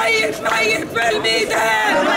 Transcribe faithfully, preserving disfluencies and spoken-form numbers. ميت ميت بالميدان.